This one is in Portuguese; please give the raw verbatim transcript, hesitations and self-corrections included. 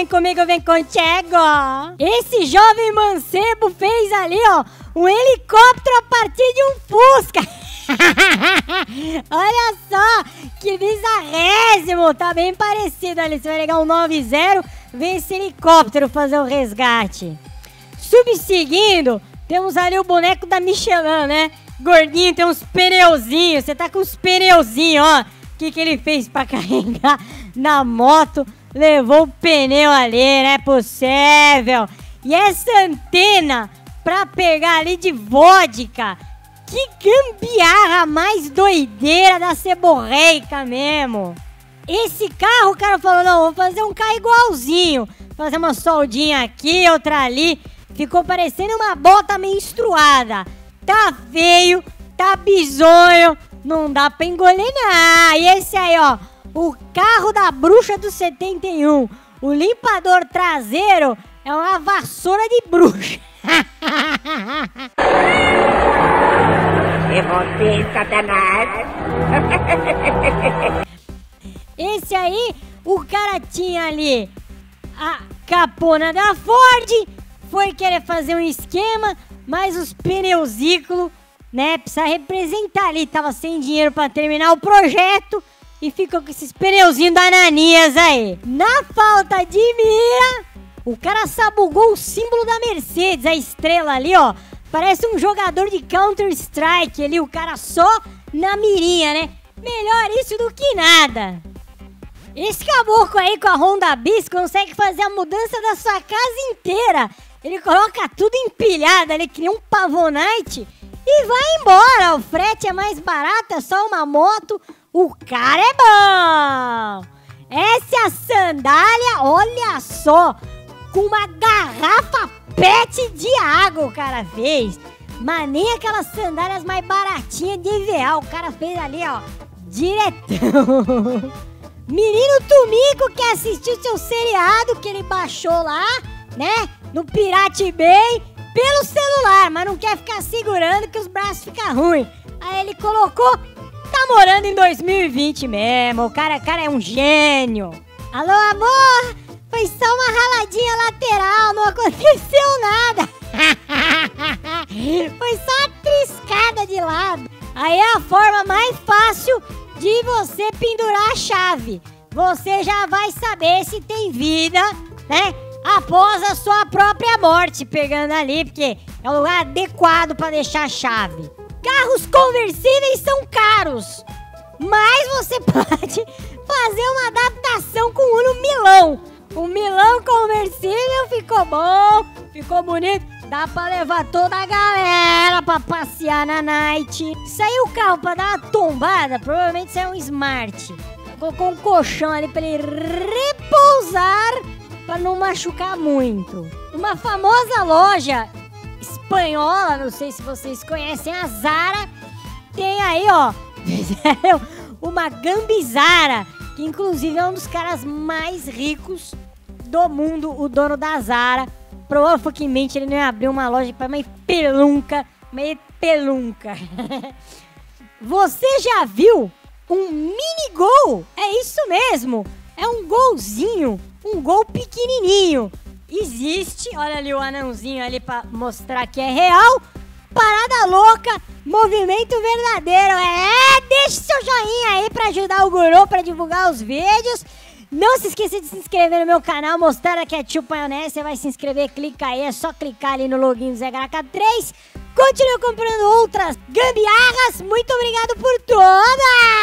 vem comigo, vem contigo. Esse jovem mancebo fez ali, ó, um helicóptero a partir de um Fusca. Olha só, que bizarrésimo. Tá bem parecido ali, você vai ligar um nove zero, vem esse helicóptero fazer o resgate. Subseguindo, temos ali o boneco da Michelin, né? Gordinho, tem uns pneuzinhos. Você tá com uns pneuzinhos, ó. O que, que ele fez pra carregar na moto? Levou o pneu ali, não é possível. E essa antena pra pegar ali de vodka. Que gambiarra mais doideira da ceborreica mesmo. Esse carro, o cara falou, não, vou fazer um carro igualzinho. Fazer uma soldinha aqui, outra ali. Ficou parecendo uma bota meio estruada. Tá feio, tá bizonho, não dá pra engolir não. E esse aí, ó, o carro da bruxa do setenta e um. O limpador traseiro é uma vassoura de bruxa. É você, Satanás. Esse aí, o cara tinha ali a capona da Ford, foi querer fazer um esquema, mas os pneuzículos, né, precisa representar ali. Tava sem dinheiro pra terminar o projeto e ficou com esses pneuzinhos da Ananias aí. Na falta de mira, o cara sabugou o símbolo da Mercedes, a estrela ali, ó. Parece um jogador de Counter-Strike ali, o cara só na mirinha, né? Melhor isso do que nada. Esse caboclo aí com a Honda Biz consegue fazer a mudança da sua casa inteira. Ele coloca tudo empilhado, ele cria um pavonite e vai embora. O frete é mais barato, é só uma moto. O cara é bom. Essa é a sandália, olha só, com uma garrafa pet de água o cara fez. Mas nem aquelas sandálias mais baratinhas de EVA. O cara fez ali, ó, diretão. Menino Tumico que assistiu seu seriado que ele baixou lá, né? No Pirate Bay, pelo celular, mas não quer ficar segurando que os braços ficam ruins. Aí ele colocou, tá morando em dois mil e vinte mesmo, o cara, cara é um gênio. Alô, amor, foi só uma raladinha lateral, não aconteceu nada. Foi só uma triscada de lado. Aí é a forma mais fácil de você pendurar a chave. Você já vai saber se tem vida, né? Após a sua própria morte, pegando ali, porque é o lugar adequado para deixar a chave. Carros conversíveis são caros, mas você pode fazer uma adaptação com o Uno Milão. O Milão conversível ficou bom, ficou bonito, dá pra levar toda a galera pra passear na night. Saiu o carro pra dar uma tombada, provavelmente saiu um Smart. Colocou um colchão ali pra ele repousar, pra não machucar muito. Uma famosa loja espanhola, não sei se vocês conhecem, a Zara, tem aí, ó, fizeram uma gambizara, que inclusive é um dos caras mais ricos do mundo, o dono da Zara. Provavelmente ele não ia abrir uma loja pra meio pelunca, meio pelunca. Você já viu um Mini Gol? É isso mesmo, é um golzinho. Um gol pequenininho. Existe, olha ali o anãozinho ali pra mostrar que é real. Parada louca, movimento verdadeiro. É, deixe seu joinha aí pra ajudar o guru, pra divulgar os vídeos. Não se esqueça de se inscrever no meu canal, mostrar aqui a Tio Paionese. Você vai se inscrever, clica aí, é só clicar ali no login do zegraca três. Continue comprando outras gambiarras. Muito obrigado por todas!